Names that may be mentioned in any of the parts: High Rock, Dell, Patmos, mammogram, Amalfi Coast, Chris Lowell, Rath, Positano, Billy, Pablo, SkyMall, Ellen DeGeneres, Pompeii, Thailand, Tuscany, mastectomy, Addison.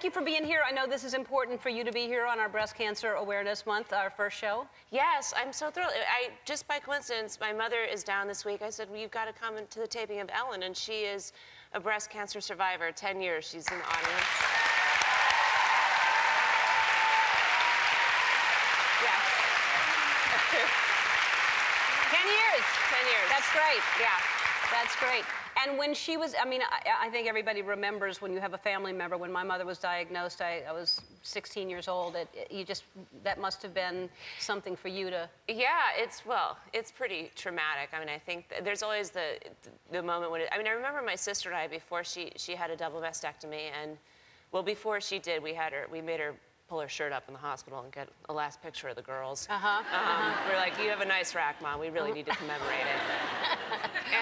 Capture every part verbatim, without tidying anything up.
thank you for being here. I know this is important for you to be here on our Breast Cancer Awareness Month, our first show. Yes, I'm so thrilled. I just by coincidence, my mother is down this week. I said, well, you've got to come to the taping of Ellen, and she is a breast cancer survivor. Ten years she's in the audience. ten years. That's great. Yeah. That's great. And when she was, I mean, I, I think everybody remembers when you have a family member. When my mother was diagnosed, I, I was sixteen years old. It, it, you just, that must have been something for you to... Yeah, it's, well, it's pretty traumatic. I mean, I think th there's always the, the moment when, it, I mean, I remember my sister and I, before she, she had a double mastectomy, and, well, before she did, we had her, we made her pull her shirt up in the hospital and get a last picture of the girls. Uh-huh. Um, uh-huh. We're like, you have a nice rack, Mom. We really need to commemorate it.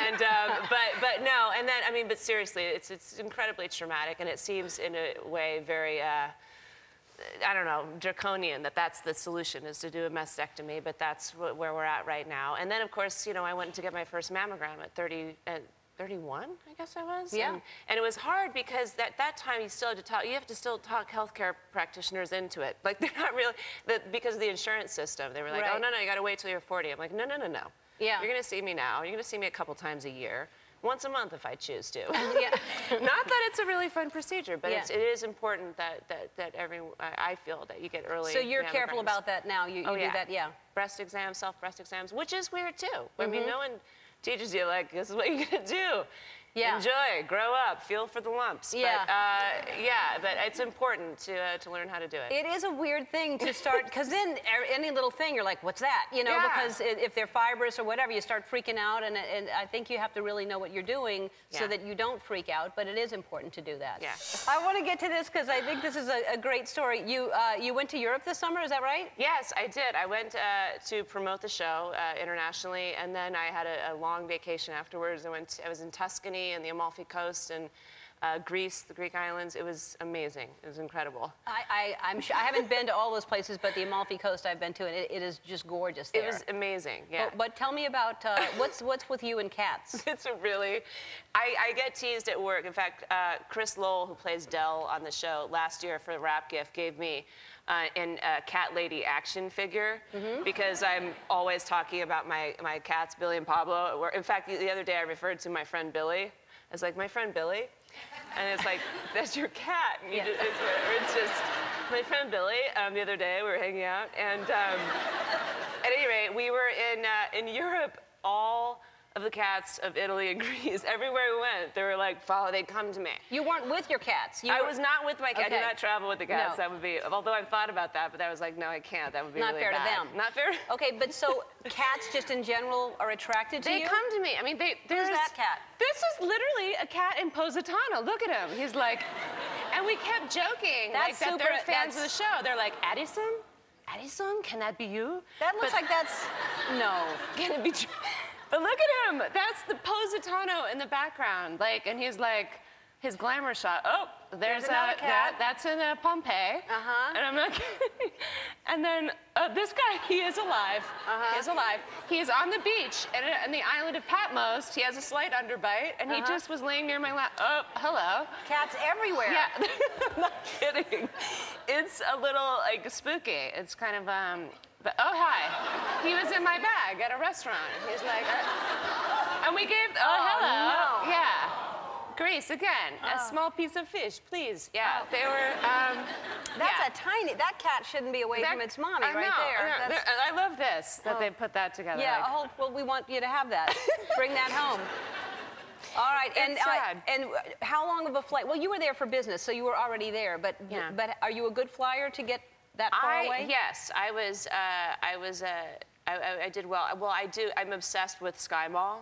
And um, but but no, and then I mean, but seriously, it's it's incredibly traumatic, and it seems in a way very uh, I don't know, draconian that that's the solution, is to do a mastectomy. But that's wh where we're at right now. And then of course, you know, I went to get my first mammogram at thirty. Uh, thirty-one, I guess I was. Yeah. And, and it was hard because at that, that time you still had to talk, you have to still talk healthcare practitioners into it. Like, they're not really, the, because of the insurance system, they were like, right. oh, no, no, you gotta wait till you're forty. I'm like, no, no, no, no. Yeah. You're gonna see me now. You're gonna see me a couple times a year. Once a month if I choose to. Yeah. Not that it's a really fun procedure, but yeah. it's, it is important that, that, that every, I feel that you get early. So you're careful about that now. You, you oh, do yeah. that, yeah. Breast exams, self-breast exams, which is weird too. Mm-hmm. I mean, no one teaches you, like, this is what you're gonna do. Yeah. Enjoy, grow up, feel for the lumps. Yeah. But, uh, yeah, but it's important to uh, to learn how to do it. It is a weird thing to start, because then any little thing, you're like, what's that? You know, yeah. because if they're fibrous or whatever, you start freaking out, and, and I think you have to really know what you're doing yeah. so that you don't freak out, but it is important to do that. Yeah. I want to get to this, because I think this is a, a great story. You, uh, you went to Europe this summer, is that right? Yes, I did. I went uh, to promote the show uh, internationally, and then I had a, a long vacation afterwards. I, went to, I was in Tuscany, and the Amalfi Coast, and uh, Greece, the Greek islands. It was amazing. It was incredible. I, I, I'm sure, I haven't been to all those places, but the Amalfi Coast I've been to, and it, it is just gorgeous there. It was amazing, yeah. But, but tell me about uh, what's what's with you and cats. It's a really, I, I get teased at work. In fact, uh, Chris Lowell, who plays Dell on the show, last year for the wrap gift gave me Uh, in a cat lady action figure, mm-hmm. because I'm always talking about my, my cats, Billy and Pablo. Were, in fact, the other day I referred to my friend Billy. I was like, my friend Billy? And it's like, that's your cat. And you yeah. just, it's, it's just, my friend Billy, um, the other day we were hanging out. And um, at any rate, we were in, uh, in Europe, all of the cats of Italy and Greece. Everywhere we went, they were like, follow, they'd come to me. You weren't with your cats. You I were... was not with my cats. Okay. I did not travel with the cats. No. That would be, although I've thought about that, but I was like, no, I can't. That would be not really fair bad. To them. Not fair. Okay, but so cats just in general are attracted to they you? They come to me. I mean, they, there's that cat. This is literally a cat in Positano. Look at him. He's like, and we kept joking. That's like super, that they're fans that's... of the show. They're like, Addison? Addison, can that be you? That looks but... like that's, no. Can it be true? But look at him, that's the Positano in the background. Like, and he's like, his glamour shot, oh, there's, there's a, cat. That, that's in uh, Pompeii. Uh-huh. And I'm not kidding. And then uh, this guy, he is alive, uh-huh. he is alive. He's on the beach and in the island of Patmos. He has a slight underbite, and uh-huh. he just was laying near my lap. Oh, hello. Cats everywhere. Yeah, I'm not kidding. It's a little, like, spooky. It's kind of, um, but, oh, hi. He was in my bag at a restaurant. He's like, uh, and we gave, oh, oh hello. No. Yeah. Greece, again, oh. a small piece of fish, please. Yeah, oh. they were, um, That's yeah. a tiny, that cat shouldn't be away that, from its mommy I right know, there. I, know. That's, I love this, that oh. they put that together. Yeah, like. whole, well, we want you to have that. Bring that home. All right, and uh, and how long of a flight? Well, you were there for business, so you were already there, but, yeah. but are you a good flyer to get that far I, away? Yes, I was, uh, I was, uh, I, I, I did well. Well, I do, I'm obsessed with SkyMall.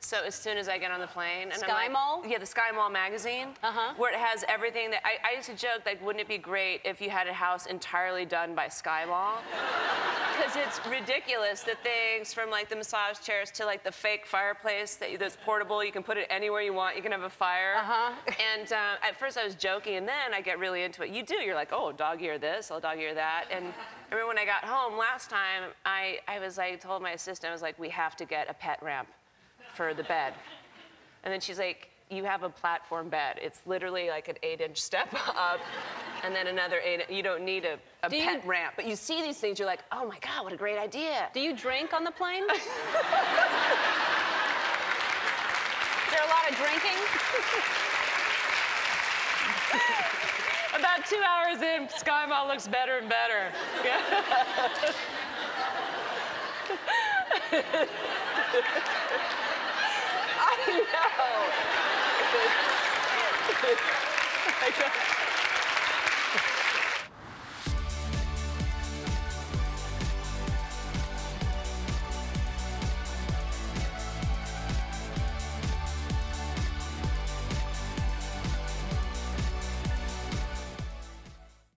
So as soon as I get on the plane, and SkyMall? Like, yeah, the SkyMall magazine, uh-huh. where it has everything that, I, I used to joke, like, wouldn't it be great if you had a house entirely done by SkyMall? Because it's ridiculous, the things from, like, the massage chairs to, like, the fake fireplace that, that's portable, you can put it anywhere you want, you can have a fire. Uh-huh. And um, at first I was joking, and then I get really into it. You do, you're like, oh, dog ear this, I'll dog ear that. And I remember when I got home last time, I, I was, like, told my assistant, I was like, we have to get a pet ramp for the bed. And then she's like, you have a platform bed. It's literally like an eight inch step up. and then another eight. You don't need a, a do pet you, ramp. But you see these things, you're like, oh my God, what a great idea. Do you drink on the plane? Is there a lot of drinking? About two hours in, SkyMall looks better and better. I know. I know.